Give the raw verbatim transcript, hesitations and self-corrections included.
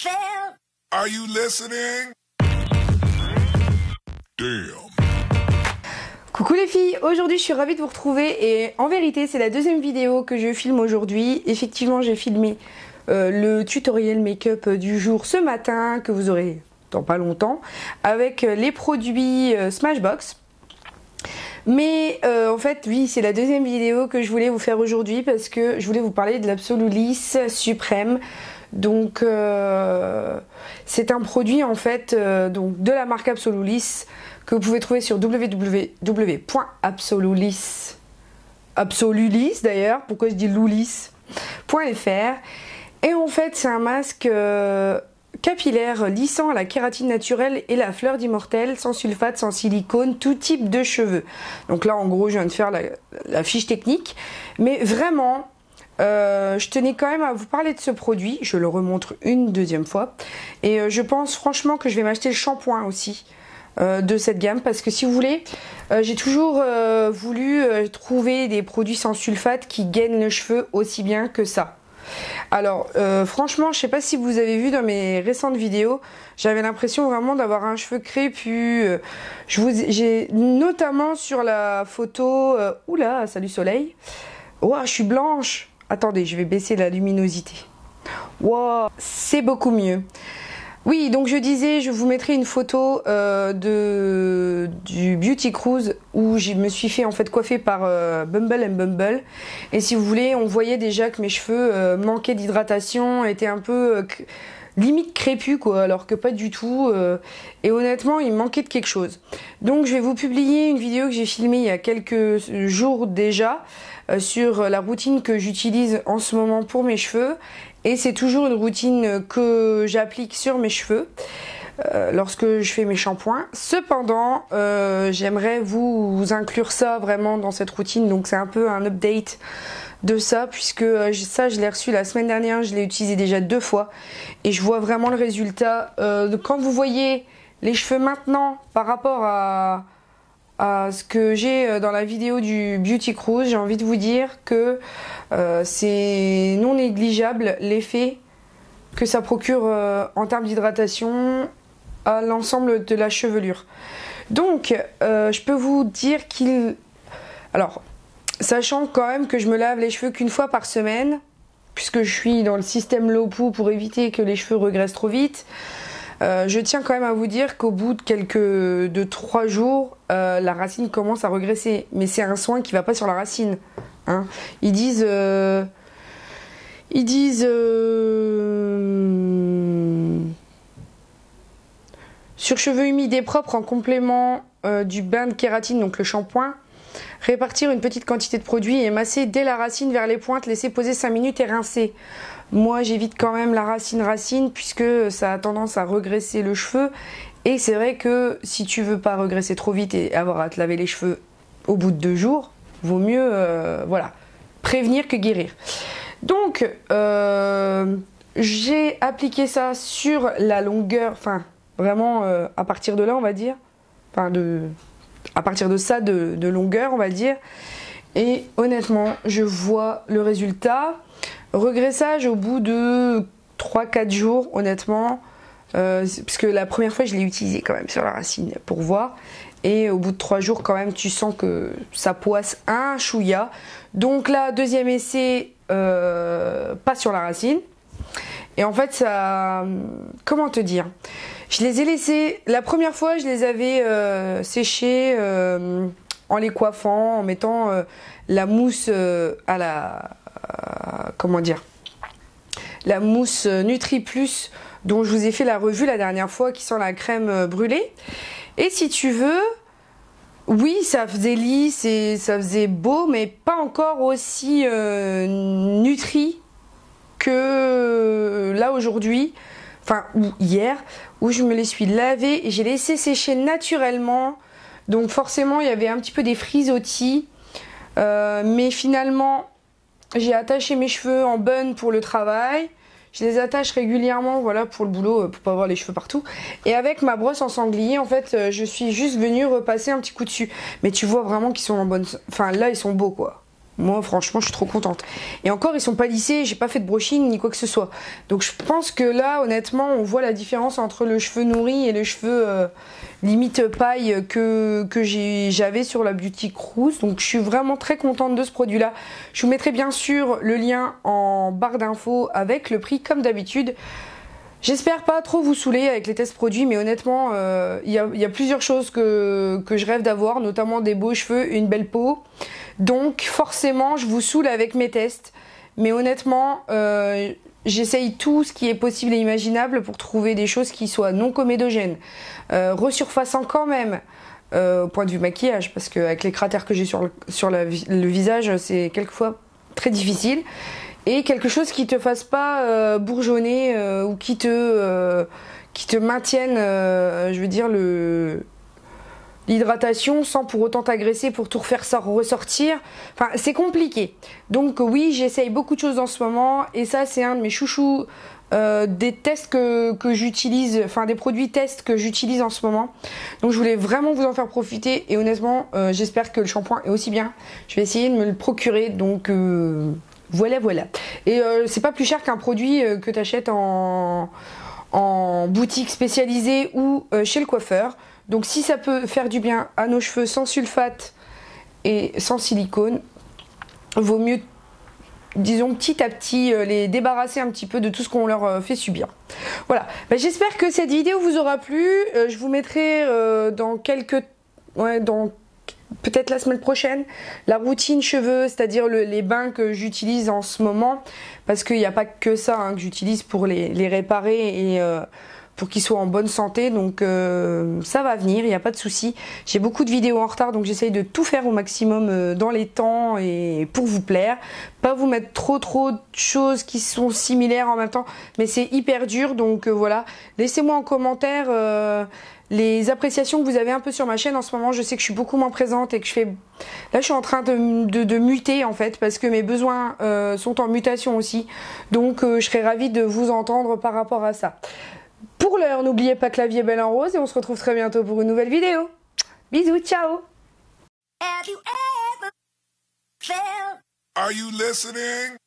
Claire. Are you listening? Damn. Coucou les filles, aujourd'hui je suis ravie de vous retrouver et en vérité c'est la deuxième vidéo que je filme aujourd'hui. Effectivement j'ai filmé euh, le tutoriel make-up du jour ce matin que vous aurez dans pas longtemps avec les produits euh, Smashbox. Mais euh, en fait oui, c'est la deuxième vidéo que je voulais vous faire aujourd'hui parce que je voulais vous parler de l'Absoluliss suprême. Donc euh, c'est un produit en fait euh, donc de la marque Absoluliss que vous pouvez trouver sur www point absoluliss point fr Absoluliss d'ailleurs, pourquoi je dis louliss point fr. Et en fait c'est un masque euh, capillaire lissant à la kératine naturelle et la fleur d'immortel, sans sulfate, sans silicone, tout type de cheveux. Donc là en gros je viens de faire la, la fiche technique, mais vraiment euh, je tenais quand même à vous parler de ce produit. Je le remontre une deuxième fois et euh, je pense franchement que je vais m'acheter le shampoing aussi euh, de cette gamme, parce que si vous voulez euh, j'ai toujours euh, voulu euh, trouver des produits sans sulfate qui gainent le cheveu aussi bien que ça. Alors euh, franchement je sais pas si vous avez vu dans mes récentes vidéos, j'avais l'impression vraiment d'avoir un cheveu crépus. euh, je vous j'ai notamment sur la photo euh, oula salut soleil, ouah je suis blanche, attendez je vais baisser la luminosité, ouah c'est beaucoup mieux. Oui, donc je disais, je vous mettrai une photo euh, de, du Beauty Cruise où je me suis fait en fait coiffer par euh, Bumble and Bumble. Et si vous voulez, on voyait déjà que mes cheveux euh, manquaient d'hydratation, étaient un peu euh, limite crépus quoi, alors que pas du tout. Euh, et honnêtement, il manquait de quelque chose. Donc je vais vous publier une vidéo que j'ai filmée il y a quelques jours déjà euh, sur la routine que j'utilise en ce moment pour mes cheveux. Et c'est toujours une routine que j'applique sur mes cheveux euh, lorsque je fais mes shampoings. Cependant, euh, j'aimerais vous, vous inclure ça vraiment dans cette routine. Donc c'est un peu un update de ça, puisque euh, ça je l'ai reçu la semaine dernière, je l'ai utilisé déjà deux fois. Et je vois vraiment le résultat. Euh, quand vous voyez les cheveux maintenant par rapport à, à ce que j'ai dans la vidéo du Beauty Cruise, j'ai envie de vous dire que Euh, c'est non négligeable l'effet que ça procure euh, en termes d'hydratation à l'ensemble de la chevelure. Donc euh, je peux vous dire qu'il... Alors, sachant quand même que je me lave les cheveux qu'une fois par semaine, puisque je suis dans le système low pou pour éviter que les cheveux regressent trop vite, euh, je tiens quand même à vous dire qu'au bout de quelques... de trois jours, euh, la racine commence à regresser. Mais c'est un soin qui ne va pas sur la racine. Hein. Ils disent, euh, ils disent euh, sur cheveux humides et propres en complément euh, du bain de kératine, donc le shampoing, répartir une petite quantité de produit et masser dès la racine vers les pointes, laisser poser cinq minutes et rincer. Moi j'évite quand même la racine racine puisque ça a tendance à regresser le cheveu, et c'est vrai que si tu veux pas regresser trop vite et avoir à te laver les cheveux au bout de deux jours, vaut mieux euh, voilà, prévenir que guérir. Donc euh, j'ai appliqué ça sur la longueur, enfin vraiment euh, à partir de là on va dire, enfin de, à partir de ça de, de longueur on va dire, et honnêtement je vois le résultat. Regressage au bout de trois quatre jours honnêtement, euh, puisque la première fois je l'ai utilisé quand même sur la racine pour voir. Et au bout de trois jours quand même tu sens que ça poisse un chouïa. Donc là deuxième essai euh, pas sur la racine. Et en fait ça, comment te dire, je les ai laissés, la première fois je les avais euh, séchés euh, en les coiffant, en mettant euh, la mousse euh, à la euh, comment dire, la mousse Nutri Plus dont je vous ai fait la revue la dernière fois, qui sent la crème brûlée. Et si tu veux, oui, ça faisait lisse et ça faisait beau, mais pas encore aussi euh, nutri que là aujourd'hui, enfin ou hier, où je me les suis lavés et j'ai laissé sécher naturellement. Donc forcément, il y avait un petit peu des frisottis, euh, mais finalement, j'ai attaché mes cheveux en bun pour le travail. Je les attache régulièrement, voilà, pour le boulot, pour pas avoir les cheveux partout. Et avec ma brosse en sanglier, en fait, je suis juste venue repasser un petit coup dessus. Mais tu vois vraiment qu'ils sont en bonne... Enfin, là, ils sont beaux, quoi. Moi, franchement, je suis trop contente. Et encore, ils sont pas lissés, j'ai pas fait de brushing ni quoi que ce soit. Donc, je pense que là, honnêtement, on voit la différence entre le cheveu nourri et le cheveu euh, limite paille que, que j'avais sur la Beauty Cruise. Donc, je suis vraiment très contente de ce produit-là. Je vous mettrai bien sûr le lien en barre d'infos avec le prix, comme d'habitude. J'espère pas trop vous saouler avec les tests produits, mais honnêtement, il euh, y, y a plusieurs choses que, que je rêve d'avoir, notamment des beaux cheveux, une belle peau. Donc forcément, je vous saoule avec mes tests. Mais honnêtement, euh, j'essaye tout ce qui est possible et imaginable pour trouver des choses qui soient non comédogènes, euh, resurfaçant quand même, euh, au point de vue maquillage, parce qu'avec les cratères que j'ai sur, le, sur la, le visage, c'est quelquefois très difficile. Et quelque chose qui te fasse pas euh, bourgeonner euh, ou qui te, euh, qui te maintienne, euh, je veux dire, le l'hydratation sans pour autant t'agresser pour tout refaire ça ressortir. Enfin, c'est compliqué. Donc oui, j'essaye beaucoup de choses en ce moment et ça, c'est un de mes chouchous euh, des tests que, que j'utilise, enfin des produits tests que j'utilise en ce moment. Donc je voulais vraiment vous en faire profiter et honnêtement, euh, j'espère que le shampoing est aussi bien. Je vais essayer de me le procurer, donc... Euh Voilà, voilà. Et euh, c'est pas plus cher qu'un produit euh, que tu achètes en, en boutique spécialisée ou euh, chez le coiffeur. Donc si ça peut faire du bien à nos cheveux sans sulfate et sans silicone, vaut mieux, disons, petit à petit euh, les débarrasser un petit peu de tout ce qu'on leur euh, fait subir. Voilà. Bah, j'espère que cette vidéo vous aura plu. Euh, je vous mettrai euh, dans quelques... Ouais, dans... peut-être la semaine prochaine, la routine cheveux, c'est-à-dire le, les bains que j'utilise en ce moment, parce qu'il n'y a pas que ça hein, que j'utilise pour les, les réparer et euh, pour qu'ils soient en bonne santé, donc euh, ça va venir, il n'y a pas de souci. J'ai beaucoup de vidéos en retard, donc j'essaye de tout faire au maximum euh, dans les temps et pour vous plaire, pas vous mettre trop trop de choses qui sont similaires en même temps, mais c'est hyper dur, donc euh, voilà. Laissez-moi en commentaire... Euh, les appréciations que vous avez un peu sur ma chaîne en ce moment. Je sais que je suis beaucoup moins présente et que je fais... Là, je suis en train de, de, de muter, en fait, parce que mes besoins euh, sont en mutation aussi. Donc, euh, je serais ravie de vous entendre par rapport à ça. Pour l'heure, n'oubliez pas que la vie est belle en rose et on se retrouve très bientôt pour une nouvelle vidéo. Bisous, ciao. Are you listening?